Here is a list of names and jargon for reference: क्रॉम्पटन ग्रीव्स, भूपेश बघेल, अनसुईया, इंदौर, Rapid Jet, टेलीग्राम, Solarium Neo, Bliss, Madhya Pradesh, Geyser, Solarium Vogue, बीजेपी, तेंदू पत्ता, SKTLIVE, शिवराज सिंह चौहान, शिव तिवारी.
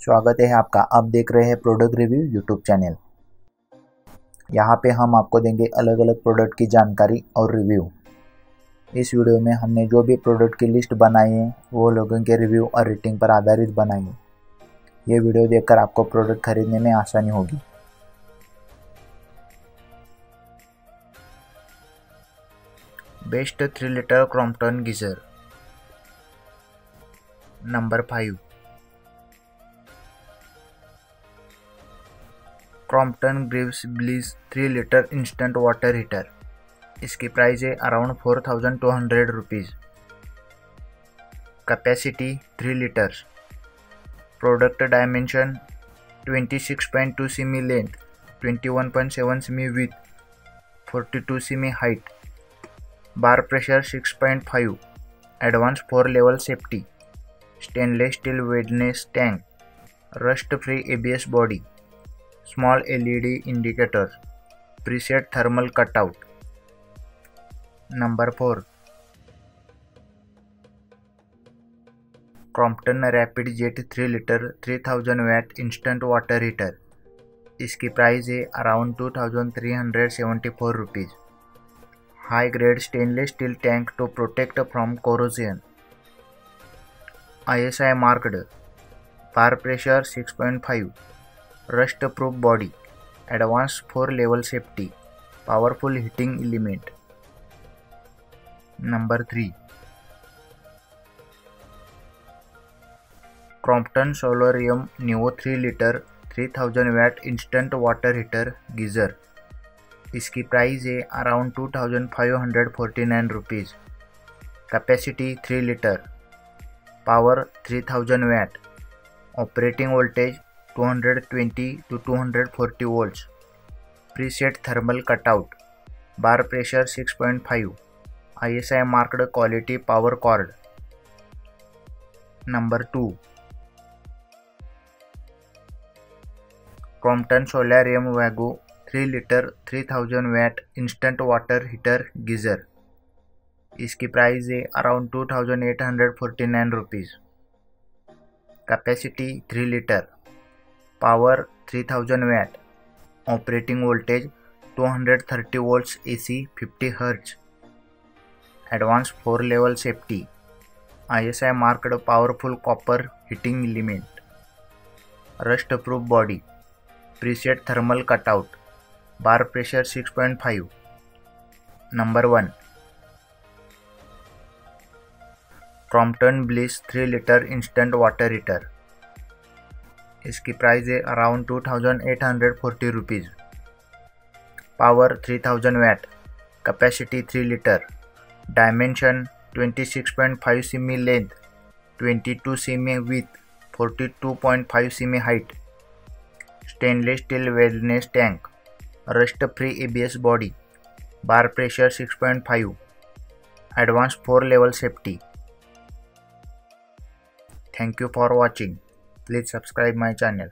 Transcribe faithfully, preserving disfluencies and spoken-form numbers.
स्वागत है आपका। आप देख रहे हैं प्रोडक्ट रिव्यू यूट्यूब चैनल। यहाँ पे हम आपको देंगे अलग अलग प्रोडक्ट की जानकारी और रिव्यू। इस वीडियो में हमने जो भी प्रोडक्ट की लिस्ट बनाई है वो लोगों के रिव्यू और रेटिंग पर आधारित बनाई है। ये वीडियो देखकर आपको प्रोडक्ट खरीदने में आसानी होगी। Best three litre Crompton geyser number five. क्रॉम्पटन ग्रीव्स bliss three litre instant water heater, इसकी प्राइस है around four thousand two hundred rupees. Capacity three litre. Product dimension twenty six point two cm length, twenty one point seven cm width, forty two cm height. Bar pressure six point five. Advance four level safety. Stainless steel wetness tank. Rust free ABS body. Small LED indicator. Preset thermal cutout. Number four. Crompton rapid jet three litre three thousand watt instant water heater, इसकी price है around two thousand three hundred seventy four rupees. High grade stainless steel tank to protect from corrosion. I S I marked. Bar pressure six point five. Rust proof body. Advance four level safety. Powerful heating element. Number three. Crompton सोलरियम neo three litre three thousand watt instant water heater geyser, इसकी price है around two thousand five hundred forty nine rupees. Capacity three litre. Power three thousand watt. Operating voltage two hundred twenty to two hundred forty volts. Preset thermal cutout. Bar pressure six point five. I S I marked quality power cord. Number two. Crompton solar M Vago three litre three thousand watt instant water heater geyser, इसकी price है around two thousand eight hundred forty nine rupees. Capacity three litre. Power three thousand watt. Operating voltage two hundred thirty volts A C fifty hertz. Advance four level safety. I S I marked powerful copper heating element. Rust proof body. Preset thermal cutout. Bar pressure six point five. Number one. Crompton bliss three litre instant water heater, इसकी price है around two thousand eight hundred forty rupees. Power three thousand watt. Capacity three litre. Dimension twenty six point five cm length, twenty two cm width, forty two point five cm height. Stainless steel wetness tank. Rust free ABS body. Bar pressure six point five. Advance four level safety. Thank you for watching. Please subscribe my channel.